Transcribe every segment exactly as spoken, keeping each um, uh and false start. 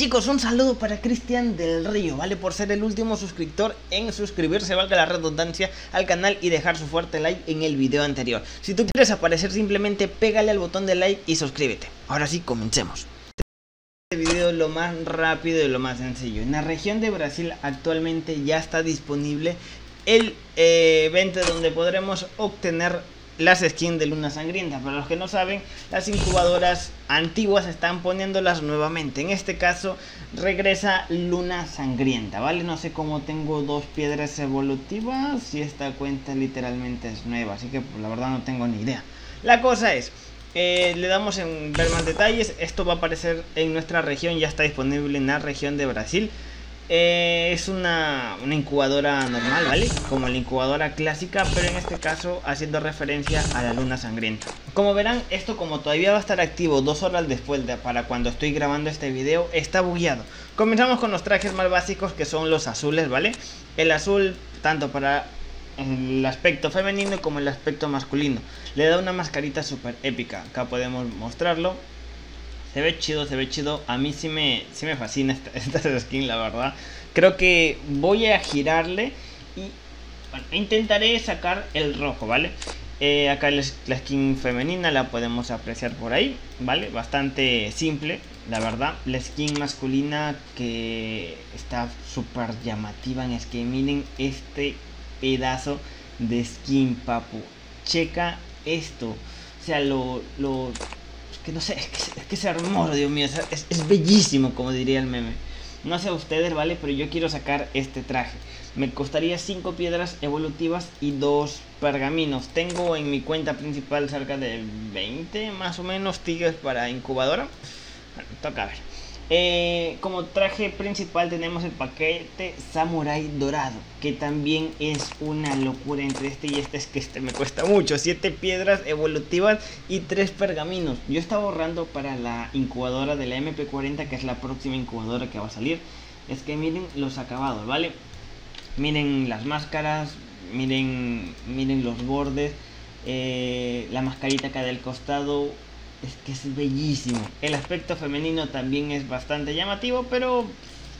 Chicos, un saludo para Cristian del Río, ¿vale? Por ser el último suscriptor en suscribirse, valga la redundancia, al canal y dejar su fuerte like en el video anterior. Si tú quieres aparecer, simplemente pégale al botón de like y suscríbete. Ahora sí, comencemos. Este video lo más rápido y lo más sencillo. En la región de Brasil actualmente ya está disponible el eh, evento donde podremos obtener las skins de Luna Sangrienta. Para los que no saben, las incubadoras antiguas están poniéndolas nuevamente. En este caso regresa Luna Sangrienta, ¿vale? No sé cómo tengo dos piedras evolutivas y esta cuenta literalmente es nueva, así que pues, la verdad no tengo ni idea. La cosa es, eh, le damos en ver más detalles. Esto va a aparecer en nuestra región, ya está disponible en la región de Brasil. Eh, es una, una incubadora normal, ¿vale? Como la incubadora clásica, pero en este caso haciendo referencia a la Luna Sangrienta. Como verán, esto como todavía va a estar activo dos horas después de, para cuando estoy grabando este video, está bugueado. Comenzamos con los trajes más básicos, que son los azules, ¿vale? El azul tanto para el aspecto femenino como el aspecto masculino. Le da una mascarita súper épica, acá podemos mostrarlo. Se ve chido, se ve chido. A mí sí me, sí me fascina esta, esta skin, la verdad. Creo que voy a girarle y bueno, intentaré sacar el rojo, ¿vale? Eh, acá la skin femenina la podemos apreciar por ahí, ¿vale? Bastante simple, la verdad. La skin masculina que está súper llamativa. Es que miren este pedazo de skin, papu. Checa esto. O sea, lo... lo que no sé, es que, es que es hermoso, Dios mío, es, es bellísimo, como diría el meme. No sé a ustedes, ¿vale? Pero yo quiero sacar este traje. Me costaría cinco piedras evolutivas y dos pergaminos. Tengo en mi cuenta principal cerca de veinte, más o menos, tigres para incubadora. Bueno, toca ver. Eh, como traje principal tenemos el paquete Samurai Dorado, que también es una locura. Entre este y este, es que este me cuesta mucho. Siete piedras evolutivas y tres pergaminos. Yo estaba ahorrando para la incubadora de la M P cuarenta, que es la próxima incubadora que va a salir. Es que miren los acabados, ¿vale? Miren las máscaras, miren, miren los bordes, eh, la mascarita acá del costado. Es que es bellísimo. El aspecto femenino también es bastante llamativo, pero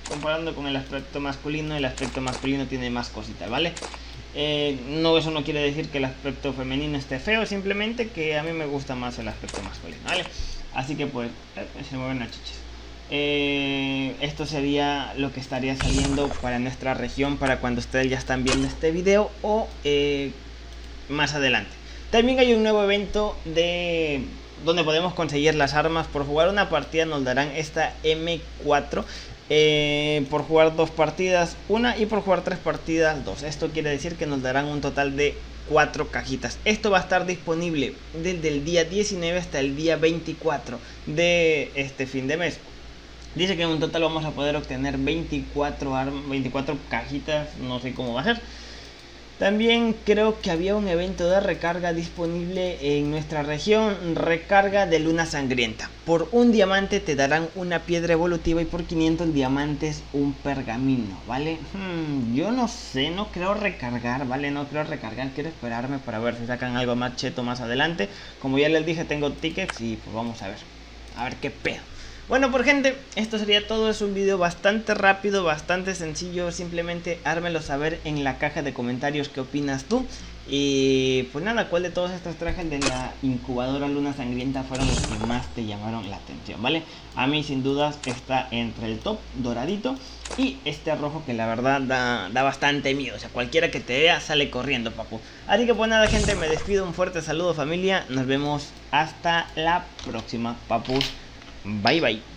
comparando con el aspecto masculino, el aspecto masculino tiene más cositas, ¿vale? Eh, no, eso no quiere decir que el aspecto femenino esté feo, simplemente que a mí me gusta más el aspecto masculino, ¿vale? Así que pues, se mueven las chichis. Eh, esto sería lo que estaría saliendo para nuestra región, para cuando ustedes ya están viendo este video o eh, más adelante. También hay un nuevo evento de... donde podemos conseguir las armas. Por jugar una partida nos darán esta M cuatro, eh, por jugar dos partidas una y por jugar tres partidas dos. Esto quiere decir que nos darán un total de cuatro cajitas. Esto va a estar disponible desde el día diecinueve hasta el día veinticuatro de este fin de mes. Dice que en un total vamos a poder obtener veinticuatro armas, veinticuatro cajitas, no sé cómo va a ser. También creo que había un evento de recarga disponible en nuestra región, recarga de Luna Sangrienta. Por un diamante te darán una piedra evolutiva y por quinientos diamantes un pergamino, ¿vale? Hmm, yo no sé, no creo recargar, ¿vale? No creo recargar, quiero esperarme para ver si sacan algo más cheto más adelante. Como ya les dije, tengo tickets y pues vamos a ver, a ver qué pedo. Bueno, por gente, esto sería todo. Es un video bastante rápido, bastante sencillo. Simplemente hármelo saber en la caja de comentarios qué opinas tú. Y pues nada, ¿cuál de todos estos trajes de la incubadora Luna Sangrienta fueron los que más te llamaron la atención, ¿vale? A mí sin dudas está entre el top doradito y este rojo, que la verdad da, da bastante miedo. O sea, cualquiera que te vea sale corriendo, papu. Así que pues nada, gente, me despido. Un fuerte saludo, familia. Nos vemos hasta la próxima, papus. Bye bye.